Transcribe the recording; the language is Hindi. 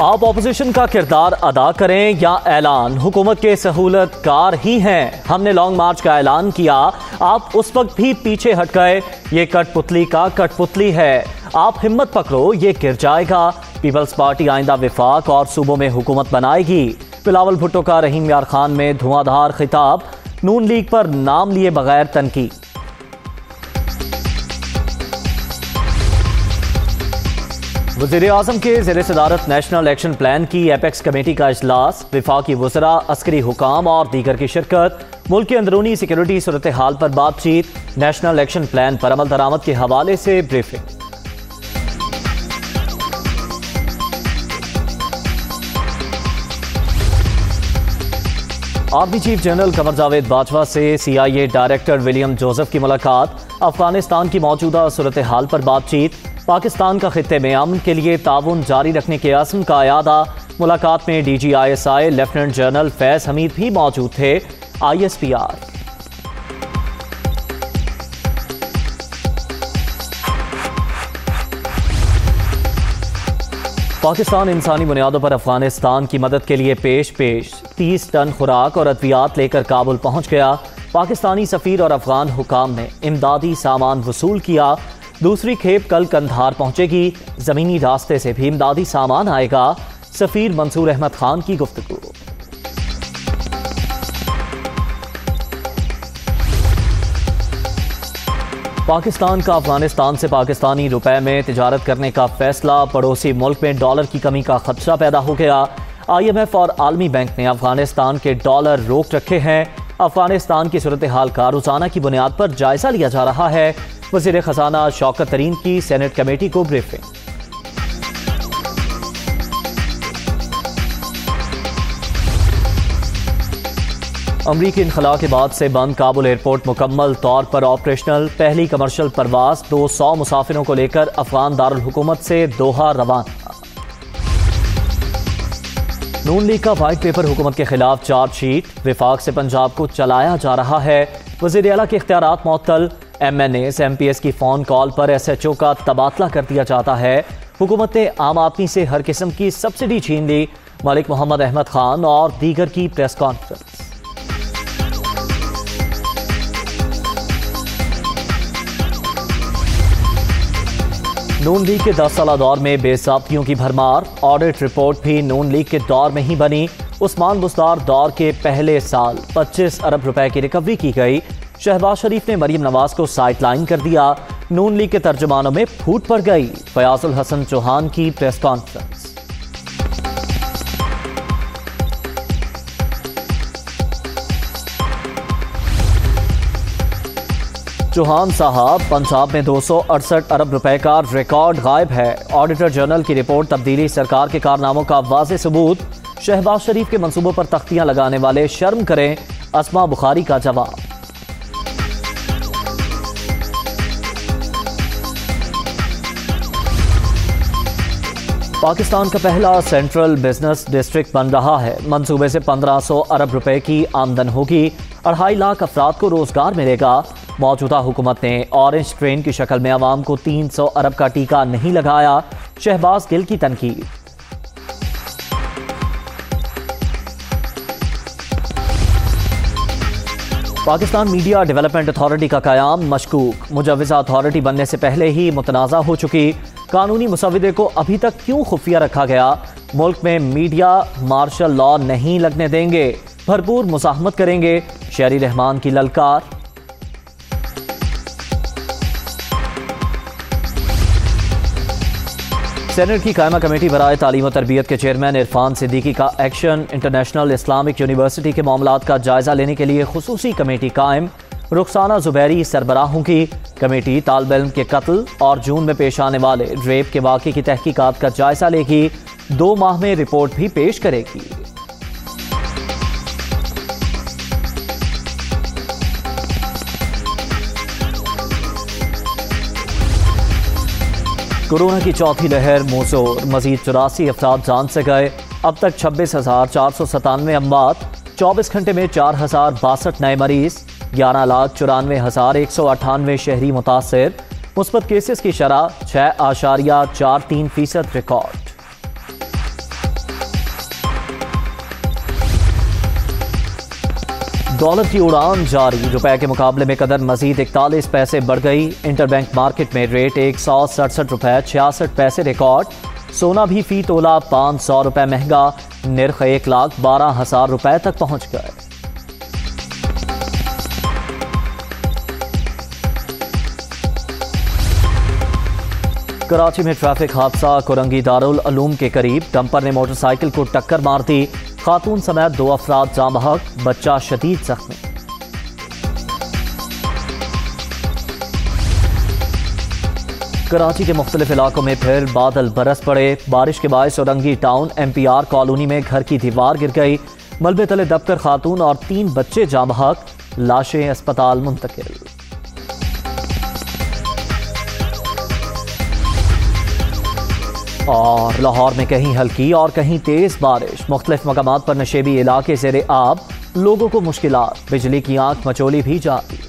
आप ऑपोजिशन का किरदार अदा करें या ऐलान, हुकूमत के सहूलत कार ही हैं। हमने लॉन्ग मार्च का ऐलान किया, आप उस वक्त भी पीछे हट गए। ये कठपुतली का कठपुतली है, आप हिम्मत पकड़ो, ये गिर जाएगा। पीपल्स पार्टी आइंदा विफाक और सूबों में हुकूमत बनाएगी। बिलावल भुट्टो का रहीम यार खान में धुआंधार खिताब, नून लीग पर नाम लिए बगैर तनकीद। वज़ीर आज़म के ज़ेर सदारत नेशनल एक्शन प्लान की एपेक्स कमेटी का अजलास, वफाकी वज़रा, अस्करी हुकाम और दीगर की शिरकत। मुल्क के अंदरूनी सिक्योरिटी सूरत हाल पर बातचीत, नेशनल एक्शन प्लान पर अमल दरामद के हवाले से briefing. Army chief general Qamar Javed Bajwa से CIA डायरेक्टर विलियम जोसेफ की मुलाकात, अफगानिस्तान की मौजूदा सूरत हाल पर बातचीत। पाकिस्तान का खित्ते में अमन के लिए ताउन जारी रखने के अज़्म का अयादा। मुलाकात में DG ISI lieutenant general Faiz Hameed भी मौजूद थे। ISPR पाकिस्तान इंसानी बुनियादों पर अफगानिस्तान की मदद के लिए पेश 30 टन खुराक और अद्वियात लेकर काबुल पहुंच गया। पाकिस्तानी सफीर और अफगान हुकाम ने इमदादी सामान वसूल किया। दूसरी खेप कल कंधार पहुंचेगी, जमीनी रास्ते से भी इमदादी सामान आएगा। सफीर मंसूर अहमद खान की गुफ्तगू। पाकिस्तान का अफगानिस्तान से पाकिस्तानी रुपए में तिजारत करने का फैसला, पड़ोसी मुल्क में डॉलर की कमी का खदशा पैदा हो गया। IMF और आलमी बैंक ने अफगानिस्तान के डॉलर रोक रखे हैं। अफगानिस्तान की सूरत हाल का रोजाना की बुनियाद पर जायजा लिया जा रहा है। वज़ीर ख़ज़ाना शौकत तरीन की सेनेट कमेटी को ब्रीफिंग। अमरीकी इन्खला के बाद से बंद काबुल एयरपोर्ट मुकम्मल तौर पर ऑपरेशनल। पहली कमर्शल परवास 200 मुसाफिरों को लेकर अफगान दारुल हुकूमत से दोहा रवाना। नून लीग का वाइट पेपर हुकूमत के खिलाफ चार्जशीट, विफाक से पंजाब को चलाया जा रहा है। वज़ीर आला के इख्तियारात मुअत्तल, MNAs MPS की फ़ोन कॉल पर SHO का तबादला कर दिया जाता है। हुकूमत ने आम आदमी से हर किस्म की सब्सिडी छीन ली। मलिक मोहम्मद अहमद खान और दीगर की प्रेस कॉन्फ्रेंस। नून लीग के 10 साल दौर में बेज़ाब्तियों की भरमार, ऑडिट रिपोर्ट भी नून लीग के दौर में ही बनी। उस्मान बुज़दार दौर के पहले साल 25 अरब रुपए की रिकवरी की गई। शहबाज शरीफ ने मरीम नवाज को साइडलाइन कर दिया। नून लीग के तर्जुमानों में फूट पड़ गई। फयाजुल हसन चौहान की प्रेस कॉन्फ्रेंस। चौहान साहब, पंजाब में 268 अरब रुपए का रिकॉर्ड गायब है। ऑडिटर जनरल की रिपोर्ट तब्दीली सरकार के कारनामों का वाज़ेह सबूत। शहबाज शरीफ के मंसूबों पर तख्तियां लगाने वाले शर्म करें। अस्मा बुखारी का जवाब। पाकिस्तान का पहला सेंट्रल बिजनेस डिस्ट्रिक्ट बन रहा है। मंसूबे से 1500 अरब रुपए की आमदन होगी। 2.5 लाख अफराद को रोजगार मिलेगा। मौजूदा हुकूमत ने ऑरेंज ट्रेन की शक्ल में आवाम को 300 अरब का टीका नहीं लगाया। शहबाज गिल की तनकीद। पाकिस्तान मीडिया डेवलपमेंट अथॉरिटी का कायाम मशकूक, मुजवजा अथॉरिटी बनने से पहले ही मुतनाज़ा हो चुकी। कानूनी मुसविदे को अभी तक क्यों खुफिया रखा गया? मुल्क में मीडिया मार्शल लॉ नहीं लगने देंगे, भरपूर मुसाहमत करेंगे। शेरी रहमान की ललकार। सेनेट की कायमा कमेटी बराए तालीम और तरबियत के चेयरमैन इरफान सिद्दीकी का एक्शन, इंटरनेशनल इस्लामिक यूनिवर्सिटी के मामलात का जायजा लेने के लिए खुसूसी कमेटी कायम। रुखसाना जुबैरी सरबराह होंगी। कमेटी तालिब इल्म के कत्ल और जून में पेश आने वाले रेप के वाक़े की तहकीकात का जायजा लेगी। 2 माह में रिपोर्ट भी पेश करेगी। कोरोना की चौथी लहर मोजोर, मजीद 84 अफराद जान से गए। अब तक 26,497 अमवात, 24 घंटे में 4,062 नए मरीज, 11,94,198 शहरी मुतासर। मुस्बत केसेस की शरह 6.43% रिकॉर्ड। डॉलर की उड़ान जारी, रुपए के मुकाबले में कदर मजीद 41 पैसे बढ़ गई। इंटरबैंक मार्केट में रेट 167 रुपये 66 पैसे रिकॉर्ड। सोना भी फी तोला 500 रुपये महंगा, निर्ख 1,12,000 रुपये तक पहुंच गए। कराची में ट्रैफिक हादसा, कुरंगी दारुल उलूम के करीब डंपर ने मोटरसाइकिल को टक्कर मार दी, खातून समेत 2 अफराद जाम बहक, बच्चा शदीद जख्मी। कराची के मुख्तलिफ इलाकों में फिर बादल बरस पड़े, बारिश के बायस औरंगी टाउन MPR कॉलोनी में घर की दीवार गिर गई, मलबे तले दबकर खातून और 3 बच्चे जाम बहक, लाशें अस्पताल मुंतकिल। और लाहौर में कहीं हल्की और कहीं तेज बारिश, मुख्तलिफ मकामात पर नशेबी इलाके ज़ेरे आब, लोगों को मुश्किलात, बिजली की आंख मचोली भी जाती।